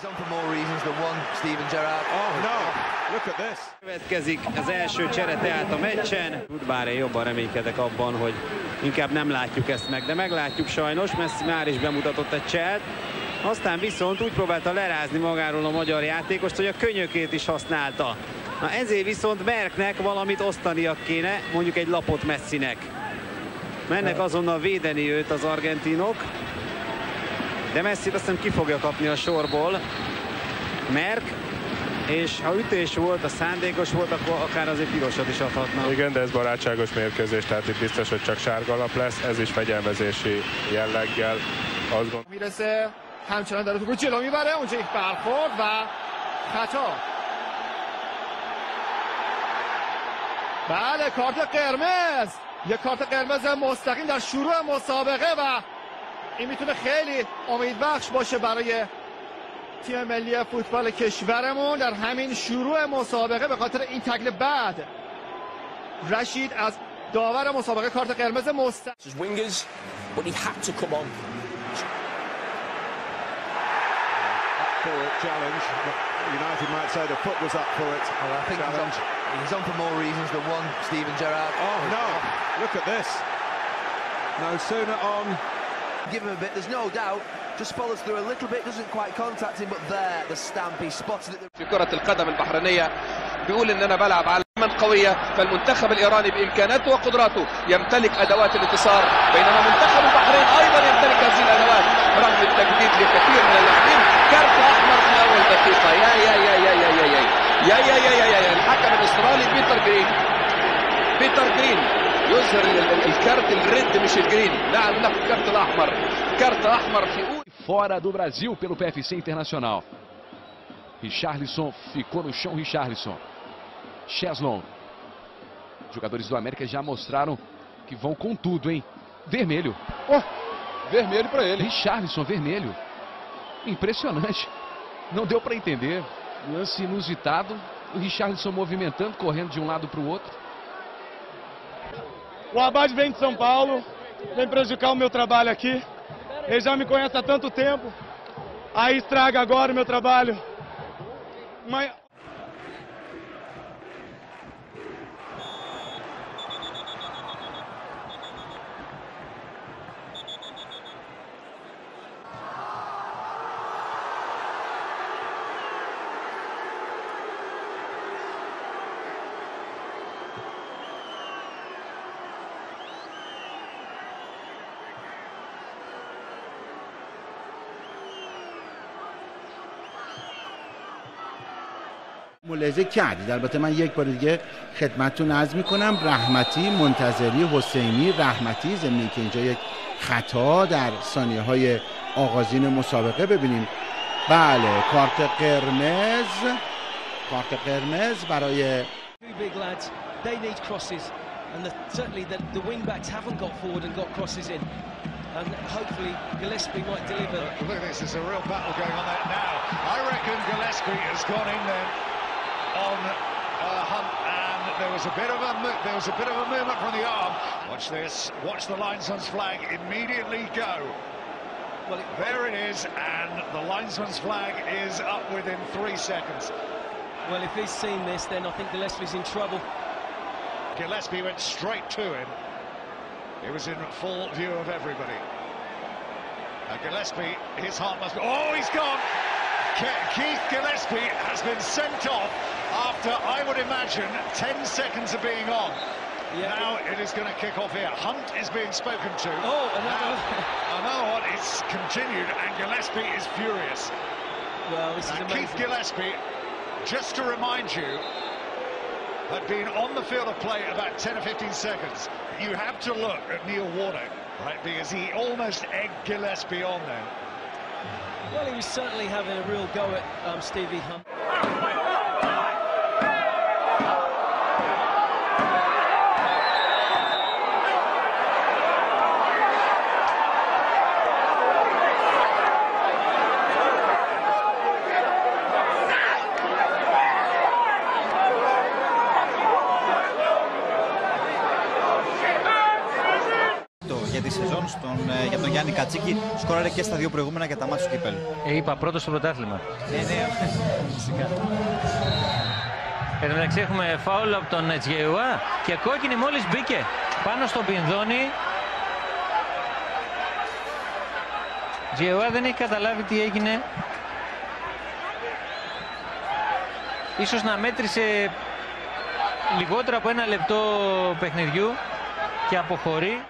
He's on for more reasons than one, Steven Gerrard. Oh no, look at this. Következik az első csere tehát a meccsen. Bár én jobban reménykedek abban, hogy inkább nem látjuk ezt meg, de meglátjuk sajnos, Messi már is bemutatott egy cselt. Aztán viszont úgy próbálta lerázni magáról a magyar játékost, hogy a könnyökét is használta. Na ezért viszont Merknek valamit osztania kéne, mondjuk egy lapot Messinek. Mennek azonnal védeni őt az argentinok. De Messi-t azt hiszem ki fogja kapni a sorból. Merk, és ha ütés volt, a szándékos volt, akkor akár azért pirosat is adhatna. Igen, de ez barátságos mérkőzés, tehát itt biztos, hogy csak sárga lap lesz. Ez is fegyelmezési jelleggel. Azt gondolom. Mindössze, همچنان داره تو گل جلو میبره، اونجا یک برخورد و خطا. بله کارت قرمز، یک کارت قرمز مستقیم در شروع مسابقه و این میتونه خیلی امیدبخش باشه برای تیم ملی فوتبال کشورمون در همین شروع مسابقه به خاطر این تکل بعد رشید از داور مسابقه کارت قرمز مستقیم. Challenge, United might say the foot was up for it. Well, I think he's on for more reasons than one, Steven Gerrard. Oh no, look at this. No sooner on. Give him a bit, there's no doubt, just follows through a little bit, doesn't quite contact him, but there, the stamp, he spotted it. في كرة القدم البحرينية بيقول إن أنا بلعب على من قوية فالمنتخب الإيراني بإمكاناته وقدراته يمتلك أدوات الانتصار بينما منتخب البحرين أيضا يمتلك هذه الأدوات رغم التجديد لكثير من اللاعبين كارت أحمر في أول دقيقة يا يا يا يا يا يا يا يا يا يا يا يا الحكم الأسترالي بيتر جرين يظهر الكارت الريد مش الجرين نعم ناخد الكارت الأحمر كارت أحمر في أول fora do Brasil pelo PFC Internacional Richarlison ficou no chão Richarlison Cheslon. Os jogadores do América já mostraram que vão com tudo, hein? Vermelho. Oh, vermelho para ele. Richarlison, vermelho. Impressionante. Não deu para entender. Lance inusitado. O Richarlison movimentando, correndo de um lado para o outro. O Abad vem de São Paulo. Vem prejudicar o meu trabalho aqui. Ele já me conhece há tanto tempo. Aí estraga agora o meu trabalho. Mas... ملاحظه کردید البته من یک بار دیگه خدمتتون عرض میکنم رحمتی منتظری حسینی رحمتی ضمن که اینجا یک خطا در ثانیه های آغازین مسابقه ببینیم بله کارت قرمز برای And hopefully Gillespie might deliver. Look at this, there's a real battle going on there now. I reckon Gillespie has gone in there on Hunt, and there was a bit of a movement from the arm. Watch this, watch the linesman's flag immediately go. Well, there it is, and the linesman's flag is up within 3 seconds. Well, if he's seen this, then I think Gillespie's in trouble. Gillespie went straight to him. It was in full view of everybody. And Gillespie, his heart must be... Oh, he's gone! Keith Gillespie has been sent off after, I would imagine, 10 seconds of being on. Yeah, now it is going to kick off here. Hunt is being spoken to. Oh, another one. It's continued, and Gillespie is furious. Well, this is amazing. Keith Gillespie, just to remind you, had been on the field of play about 10 or 15 seconds. You have to look at Neil Warner, right, because he almost egged Gillespie on there. Well, he was certainly having a real go at Stevie Hunt. Σεζόν στον τον Γιάννη Κατσίκη. Σκόραρε και στα δύο προηγούμενα για τα μάτια του Κύπελου. Είπα πρώτο στο πρωτάθλημα. Ναι, φυσικά. Εν τω μεταξύ έχουμε φάουλ από τον Τζιεουά και κόκκινη μόλις μπήκε πάνω στο Πινδόνι. Τζιεουά δεν έχει καταλάβει τι έγινε. Ίσως να μέτρησε λιγότερο από ένα λεπτό παιχνιδιού και αποχωρεί.